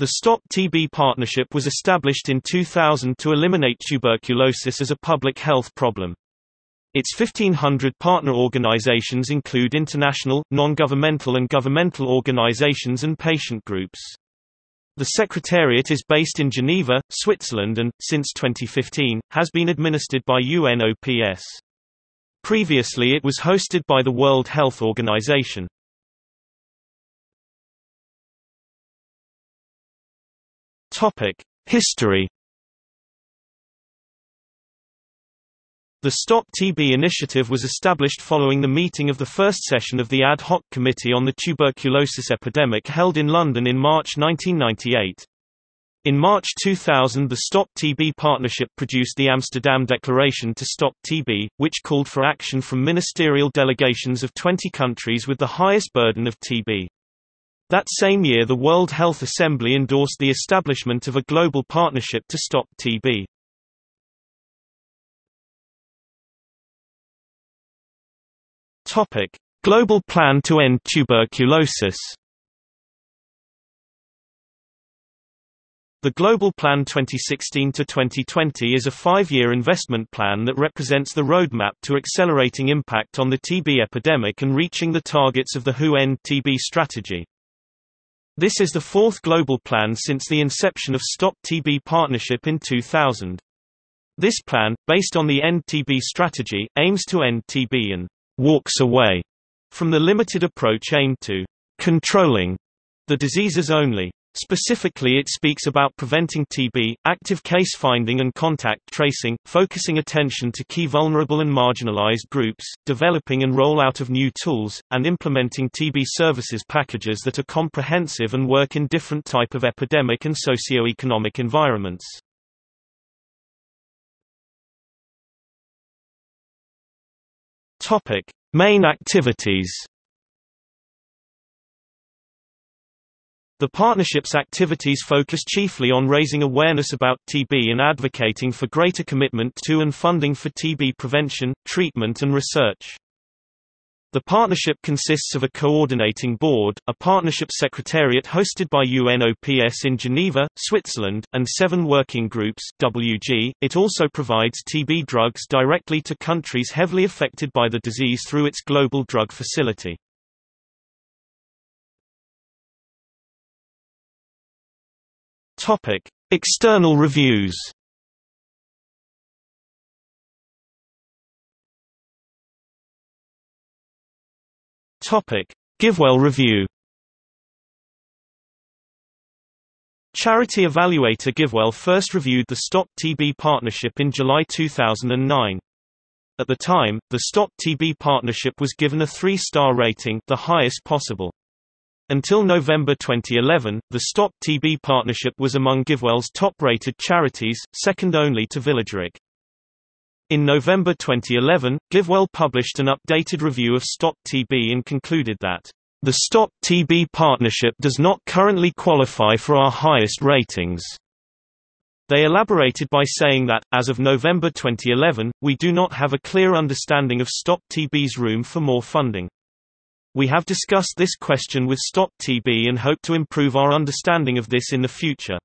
The Stop TB Partnership was established in 2000 to eliminate tuberculosis as a public health problem. Its 1,500 partner organizations include international, non-governmental and governmental organizations and patient groups. The Secretariat is based in Geneva, Switzerland and, since 2015, has been administered by UNOPS. Previously it was hosted by the World Health Organization. History. The Stop TB initiative was established following the meeting of the first session of the Ad Hoc Committee on the Tuberculosis Epidemic held in London in March 1998. In March 2000 the Stop TB Partnership produced the Amsterdam Declaration to Stop TB, which called for action from ministerial delegations of 20 countries with the highest burden of TB. That same year the World Health Assembly endorsed the establishment of a global partnership to stop TB. Global Plan to End Tuberculosis. The Global Plan 2016–2020 is a 5-year investment plan that represents the roadmap to accelerating impact on the TB epidemic and reaching the targets of the WHO End TB strategy. This is the fourth global plan since the inception of Stop TB Partnership in 2000. This plan, based on the End TB strategy, aims to end TB and walks away from the limited approach aimed to controlling the diseases only. Specifically it speaks about preventing TB, active case finding and contact tracing, focusing attention to key vulnerable and marginalized groups, developing and rollout of new tools, and implementing TB services packages that are comprehensive and work in different type of epidemic and socio-economic environments. Main activities. The partnership's activities focus chiefly on raising awareness about TB and advocating for greater commitment to and funding for TB prevention, treatment and research. The partnership consists of a coordinating board, a partnership secretariat hosted by UNOPS in Geneva, Switzerland, and 7 working groups (WG). It also provides TB drugs directly to countries heavily affected by the disease through its global drug facility. External reviews. GiveWell review. Charity evaluator GiveWell first reviewed the Stop TB Partnership in July 2009. At the time, the Stop TB Partnership was given a 3-star rating, the highest possible. Until November 2011, the Stop TB Partnership was among GiveWell's top-rated charities, second only to VillageReach. In November 2011, GiveWell published an updated review of Stop TB and concluded that, "The Stop TB Partnership does not currently qualify for our highest ratings." They elaborated by saying that, as of November 2011, we do not have a clear understanding of Stop TB's room for more funding. We have discussed this question with Stop TB and hope to improve our understanding of this in the future.